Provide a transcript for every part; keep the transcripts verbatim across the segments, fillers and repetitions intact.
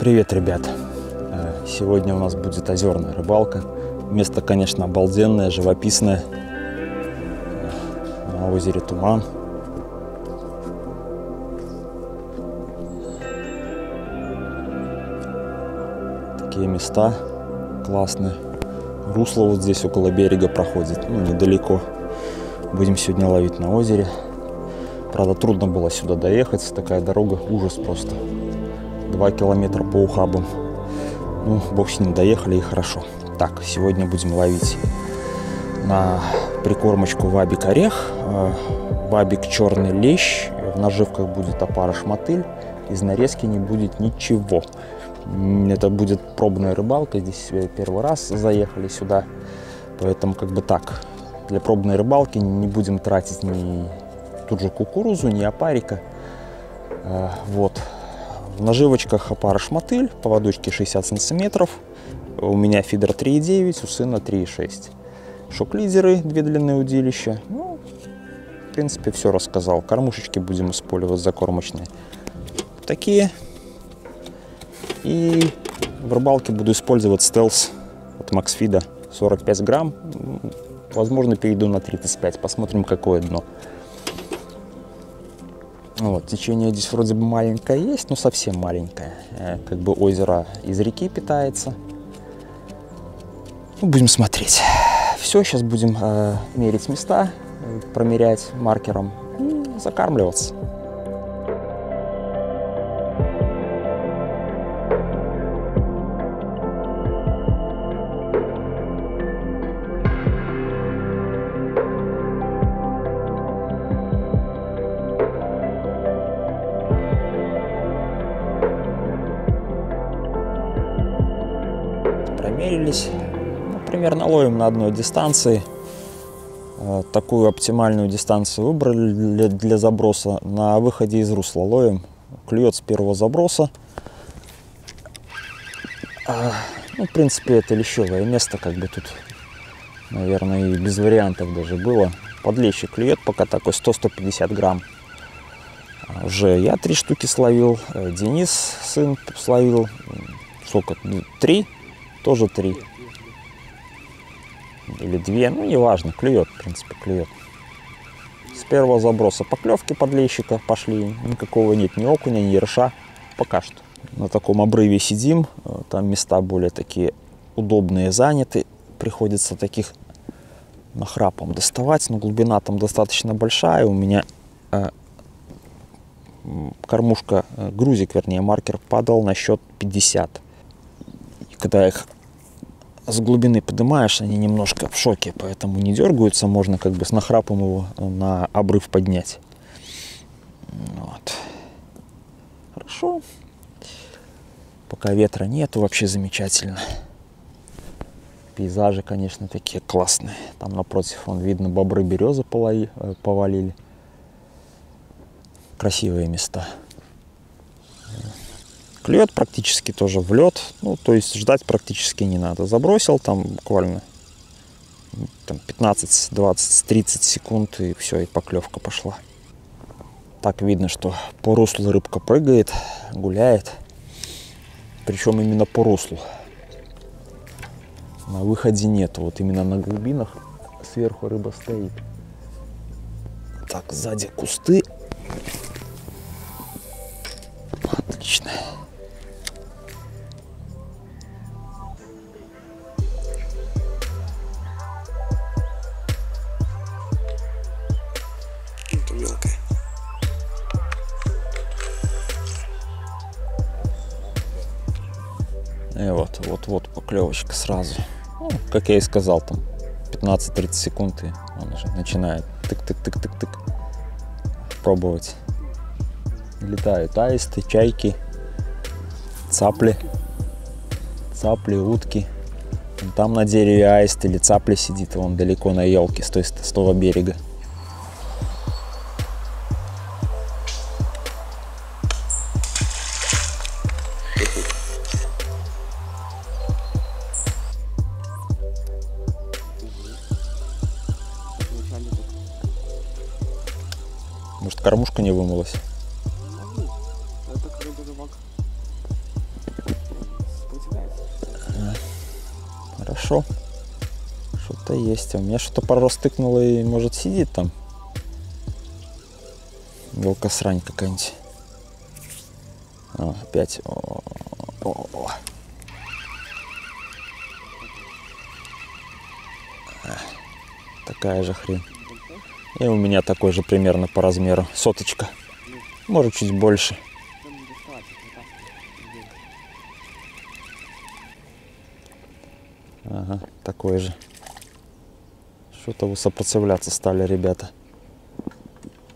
Привет, ребят! Сегодня у нас будет озерная рыбалка. Место, конечно, обалденное, живописное. На озере Туман. Такие места классные. Русло вот здесь около берега проходит, ну, недалеко. Будем сегодня ловить на озере. Правда, трудно было сюда доехать. Такая дорога, ужас просто. Два километра по ухабам. Ну, бог с ним, доехали и хорошо. Так, сегодня будем ловить на прикормочку вабик орех, вабик черный лещ. В наживках будет опарыш мотыль. Из нарезки не будет ничего. Это будет пробная рыбалка. Здесь первый раз заехали сюда. Поэтому как бы так. Для пробной рыбалки не будем тратить ни тут же кукурузу, ни опарика. Вот. В наживочках опарыш мотыль, поводочки шестьдесят сантиметров. У меня фидер три и девять, у сына три и шесть. Шок-лидеры, две длинные удилища. Ну, в принципе, все рассказал. Кормушечки будем использовать закормочные. Такие. И в рыбалке буду использовать стелс от Максфида. сорок пять грамм. Возможно, перейду на тридцать пять, посмотрим, какое дно. Вот, течение здесь вроде бы маленькое есть, но совсем маленькое. Как бы озеро из реки питается. Ну, будем смотреть. Все, сейчас будем э, мерить места, промерять маркером и закармливаться. Промерились. Ну, примерно ловим на одной дистанции. Такую оптимальную дистанцию выбрали для заброса. На выходе из русла ловим. Клюет с первого заброса. Ну, в принципе, это лещевое место. Как бы тут, наверное, и без вариантов даже было. Подлещик клюет пока такой сто — сто пятьдесят грамм. Уже я три штуки словил. Денис, сын, словил. Сколько? Три. Тоже три или две, ну неважно, клюет, в принципе, клюет. С первого заброса поклевки подлещика пошли, никакого нет ни окуня, ни ерша, пока что. На таком обрыве сидим, там места более такие удобные заняты, приходится таких нахрапом доставать, но глубина там достаточно большая, у меня э, кормушка, э, грузик, вернее маркер падал на счет пятьдесят. Когда их с глубины поднимаешь, они немножко в шоке, поэтому не дергаются, можно как бы с нахрапом его на обрыв поднять. Вот. Хорошо. Пока ветра нету, вообще замечательно. Пейзажи, конечно, такие классные. Там напротив, вон, видно, бобры, березы повалили. Красивые места. Клюет практически тоже в лед, ну то есть ждать практически не надо. Забросил там буквально там, пятнадцать, двадцать, тридцать секунд и все, и поклевка пошла. Так видно, что по руслу рыбка прыгает, гуляет, причем именно по руслу. На выходе нет, вот именно на глубинах сверху рыба стоит. Так, сзади кусты. Отлично. И вот, вот, вот поклевочка сразу. Ну, как я и сказал, там пятнадцать-тридцать секунд, и он уже начинает тык-тык-тык-тык-тык пробовать. Летают аисты, чайки, цапли, цапли, утки. Вон там на дереве аист или цапля сидит, вон далеко на елке, с, той, с того берега. Может, кормушка не вымылась? Это как рыба-рыбак. хорошо. Что-то есть. У меня что-то пару раз тыкнуло и, может, сидит там. Волкосрань какая-нибудь. О, опять. О -о -о -о. Такая же хрень. И у меня такой же примерно по размеру. Соточка. Может, чуть больше. Ага, такой же. Что-то вы сопротивляться стали, ребята.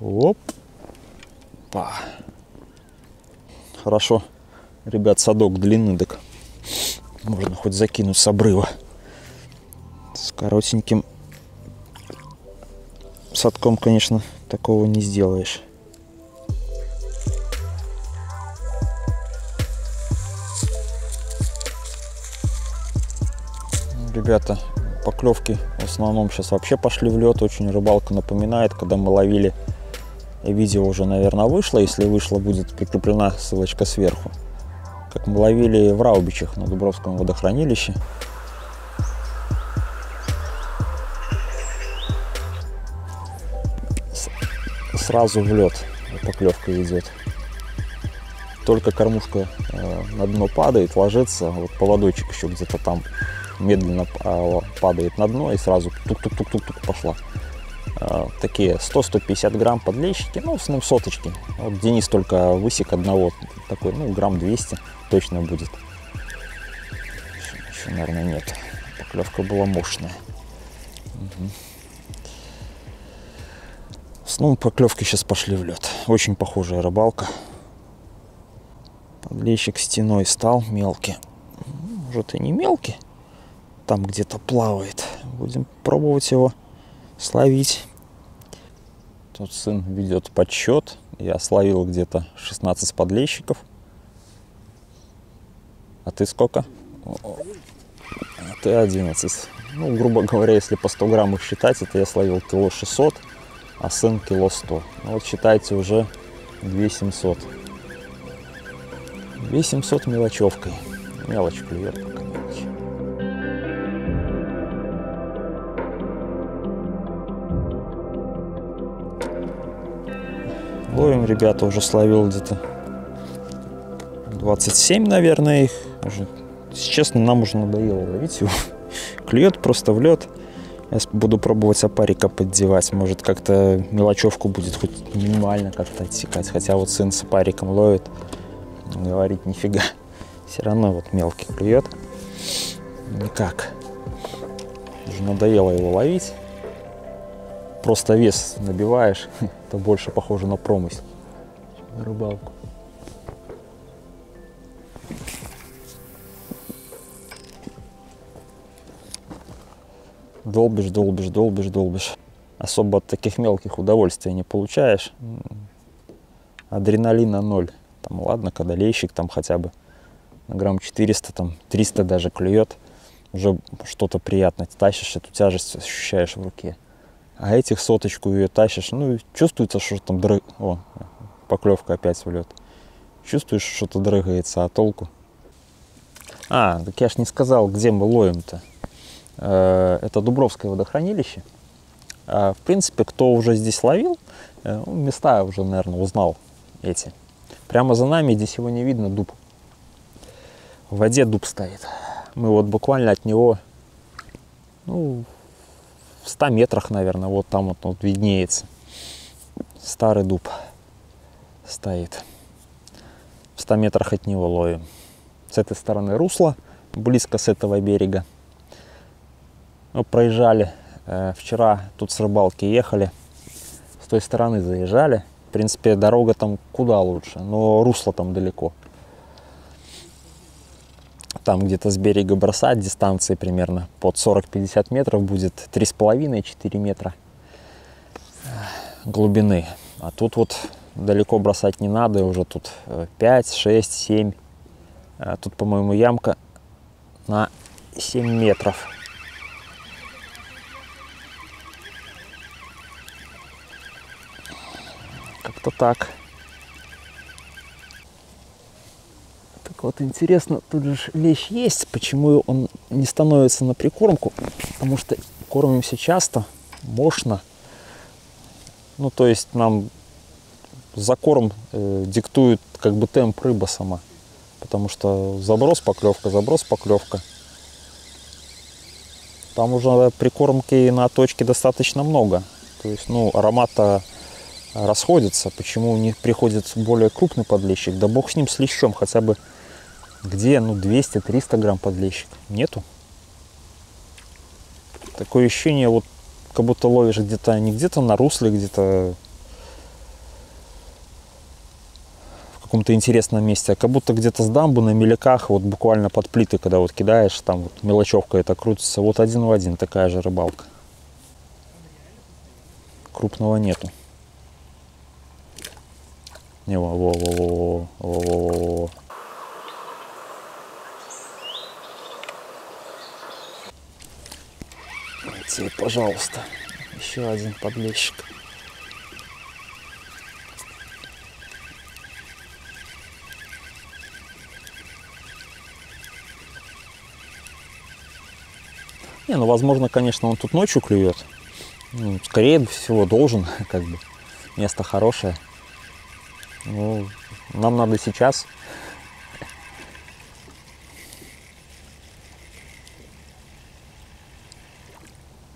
Опа. Хорошо. Ребят, садок длинный, так можно хоть закинуть с обрыва. С коротеньким садком, конечно, такого не сделаешь. Ребята, поклевки в основном сейчас вообще пошли в лед. Очень рыбалка напоминает, когда мы ловили. Видео уже, наверное, вышло. Если вышло, будет прикреплена ссылочка сверху. Как мы ловили в Раубичах на Дубровском водохранилище. Сразу в лед поклевка идет. Только кормушка на дно падает, ложится. Вот поводочек еще где-то там медленно падает на дно и сразу тук-тук-тук-тук-тук пошла. Такие сто-сто пятьдесят грамм подлещики, ну, в основном соточки. Вот Денис только высек одного, такой, ну, грамм двести точно будет. Еще, еще наверное, нет. Поклевка была мощная. Угу. В основном поклевки сейчас пошли в лед. Очень похожая рыбалка. Подлещик стеной стал мелкий. Может, и не мелкий. Там где-то плавает. Будем пробовать его словить. Тут сын ведет подсчет. Я словил где-то шестнадцать подлещиков. А ты сколько? А ты одиннадцать. Ну, грубо говоря, если по сто граммов считать, это я словил кило шестьсот, а сын кило сто. Ну, вот считайте уже две тысячи семьсот. две тысячи семьсот мелочевкой. Мелочь клюет пока. Ловим, ребята, уже словил где-то двадцать семь, наверное, их. Уже, если честно, нам уже надоело ловить его. Клюет просто в лед. Я буду пробовать опарика поддевать. Может, как-то мелочевку будет хоть минимально как-то отсекать. Хотя вот сын с опариком ловит. Говорит, нифига. Все равно вот мелкий клюет. Никак. Уже надоело его ловить. Просто вес набиваешь, это больше похоже на промысел, на рыбалку. Долбишь, долбишь, долбишь, долбишь. Особо от таких мелких удовольствий не получаешь. Адреналина ноль. Там ладно, когда лещик там хотя бы на грамм четыреста, там триста даже клюет, уже что-то приятное. Тащишь эту тяжесть, ощущаешь в руке. А этих соточку ее тащишь, ну и чувствуется, что там дрыг... О, поклевка опять в лед. Чувствуешь, что-то дрыгается, а толку? А, так я ж не сказал, где мы ловим-то. Это Дубровское водохранилище. В принципе, кто уже здесь ловил, места уже, наверное, узнал эти. Прямо за нами, здесь его не видно, дуб. В воде дуб стоит. Мы вот буквально от него, ну... в ста метрах, наверное, вот там вот, вот виднеется. Старый дуб стоит. В ста метрах от него ловим. С этой стороны русло, близко с этого берега. Мы проезжали. Э, вчера тут с рыбалки ехали. С той стороны заезжали. В принципе, дорога там куда лучше, но русло там далеко. Там где-то с берега бросать, дистанции примерно под сорок-пятьдесят метров будет, три с половиной-четыре метра глубины. А тут вот далеко бросать не надо, уже тут пять, шесть, семь. А тут, по-моему, ямка на семь метров. Как-то так. Вот интересно, тут же лещ есть, почему он не становится на прикормку, потому что кормимся часто, мощно. Ну, то есть нам закорм э, диктует как бы темп рыба сама. Потому что заброс, поклевка, заброс, поклевка. Там уже прикормки на точке достаточно много. То есть, ну, аромат-то расходится. Почему не приходит более крупный подлещик? Да бог с ним, с лещом. Хотя бы где, ну, двести-триста грамм подлещик. Нету. Такое ощущение, вот, как будто ловишь где-то, не где-то на русле, где-то в каком-то интересном месте, а как будто где-то с дамбы на меляках, вот буквально под плиты, когда вот кидаешь, там вот мелочевка это крутится, вот один в один такая же рыбалка. Крупного нету. Не, во, во, во, во, во, во. Тебе, пожалуйста, еще один подлещик. Не, ну, возможно, конечно, он тут ночью клюет. Ну, скорее всего, должен, как бы. Место хорошее. Ну, нам надо сейчас.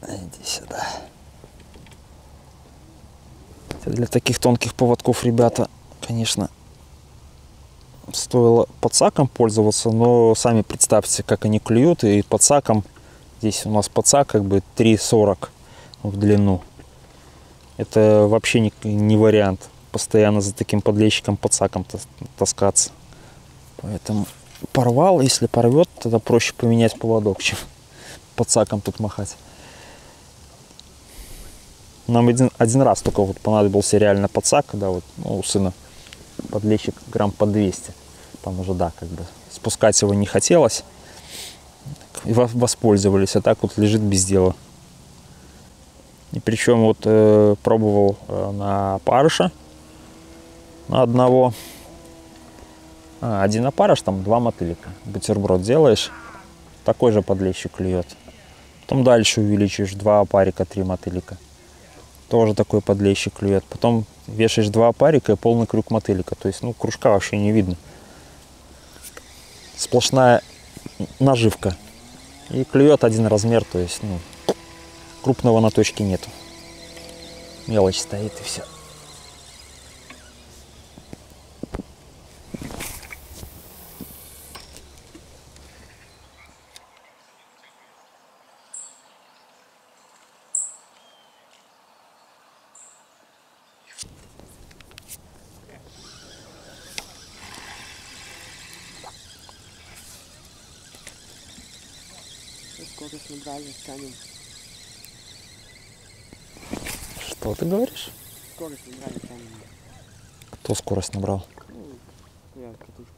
Иди сюда. Для таких тонких поводков, ребята, конечно, стоило подсаком пользоваться, но сами представьте, как они клюют. И подсаком, здесь у нас подсак как бы три сорок в длину. Это вообще не, не вариант постоянно за таким подлещиком подсаком таскаться. Поэтому порвал, если порвет, тогда проще поменять поводок, чем подсаком тут махать. Нам один, один раз только вот понадобился реально подсак, когда вот, ну, у сына подлещик грамм по двести. Там уже, да, как бы спускать его не хотелось. И воспользовались, а так вот лежит без дела. И причем вот э, пробовал на опарыша, на одного. А, один опарыш, там два мотылика. Бутерброд делаешь, такой же подлещик клюет. Потом дальше увеличиваешь, два опарика, три мотылика. Тоже такой подлещик клюет. Потом вешаешь два опарика и полный крюк мотылика. То есть, ну, кружка вообще не видно. Сплошная наживка. И клюет один размер, то есть, ну, крупного на точке нету. Мелочь стоит и все. Что ты говоришь? Скорость набрали камень. Кто скорость набрал? Ну, я, катушка.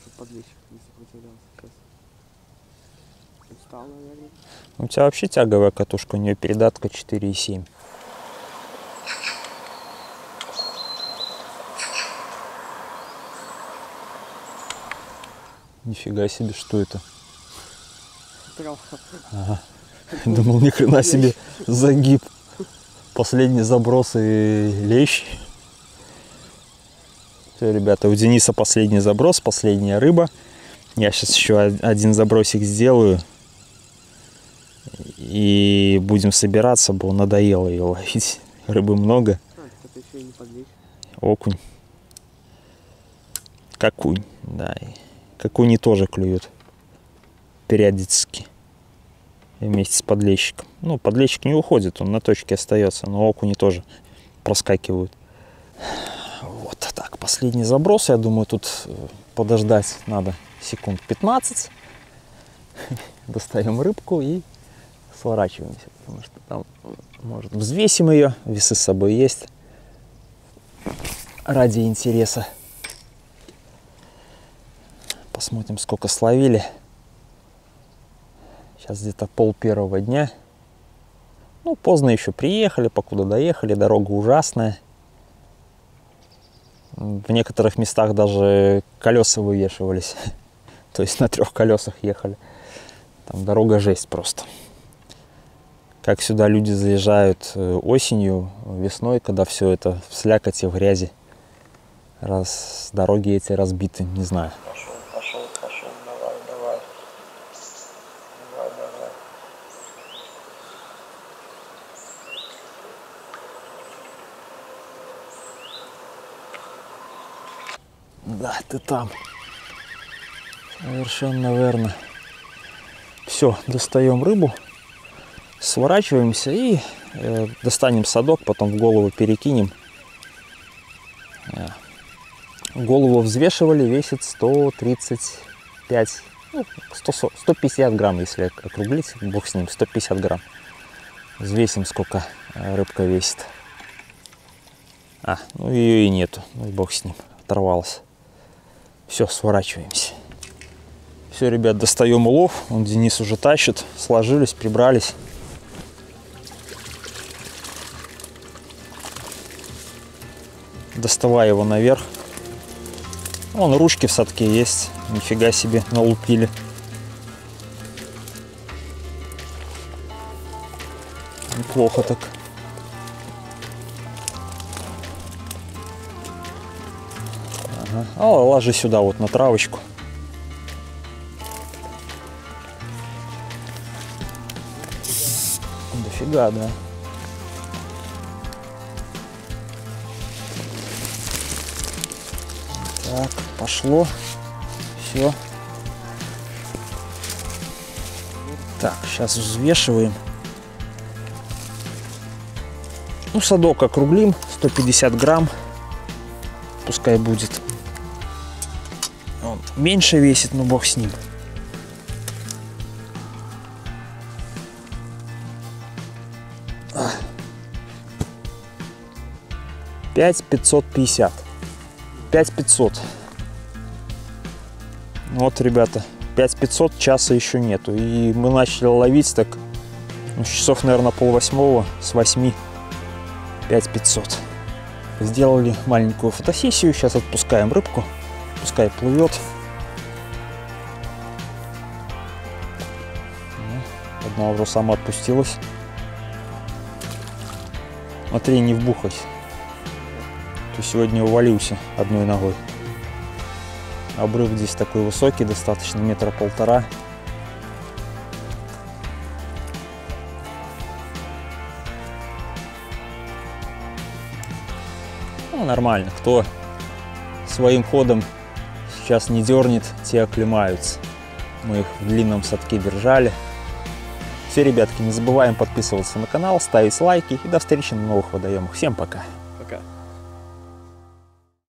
Чтобы подлещик не сопротивлялся. Устал, наверное. У тебя вообще тяговая катушка, у нее передатка четыре и семь. Нифига себе, что это? Ага. Думал, ни хрена себе загиб. Последний заброс и лещ. Все, ребята, у Дениса последний заброс, последняя рыба. Я сейчас еще один забросик сделаю. И будем собираться, бо надоело ее ловить. Рыбы много. Окунь. Какунь, да. Какуни тоже клюют. Периодически вместе с подлещиком. Ну, подлещик не уходит, он на точке остается, но окуни тоже проскакивают. Вот так, последний заброс, я думаю, тут подождать надо секунд пятнадцать. Достаем рыбку и сворачиваемся, потому что там, может, взвесим ее, весы с собой есть, ради интереса. Посмотрим, сколько словили. Сейчас где-то пол первого дня. Ну, поздно еще приехали, покуда доехали. Дорога ужасная. В некоторых местах даже колеса вывешивались. То есть на трех колесах ехали. Там дорога жесть просто. Как сюда люди заезжают осенью, весной, когда все это в слякоти, в грязи. Раз дороги эти разбиты, не знаю. Пошел, пошел, пошел, давай, давай. Давай, давай. Да, ты там. Совершенно верно. Все, достаем рыбу, сворачиваемся и э, достанем садок, потом в голову перекинем. Голову взвешивали, весит сто тридцать пять, ну, сто пятьдесят грамм, если округлить, бог с ним, сто пятьдесят грамм. Взвесим, сколько рыбка весит. А, ну ее и нету, ну, бог с ним, оторвалась. Все, сворачиваемся. Все, ребят, достаем улов, он Денис уже тащит, сложились, прибрались. Доставай его наверх. Вон ручки в садке есть, нифига себе, налупили. Неплохо так. Ага. А, ложи сюда вот на травочку. Дофига, да. Так, пошло. Все. Так, сейчас взвешиваем. Ну, садок округлим, сто пятьдесят грамм. Пускай будет. Он меньше весит, но бог с ним. пять тысяч пятьсот пятьдесят. пять тысяч пятьсот. Вот, ребята, пять тысяч пятьсот, часа еще нету. И мы начали ловить так, ну, часов, наверное, полвосьмого, с восьми. пять тысяч пятьсот. Сделали маленькую фотосессию. Сейчас отпускаем рыбку. Пускай плывет. Одна уже сама отпустилась. Смотри, не вбухайся. То сегодня увалился одной ногой. Обрыв здесь такой высокий, достаточно метра полтора. Ну, нормально, кто своим ходом сейчас не дернет, те оклемаются. Мы их в длинном садке держали. Все, ребятки, не забываем подписываться на канал, ставить лайки и до встречи на новых водоемах. Всем пока! Пока!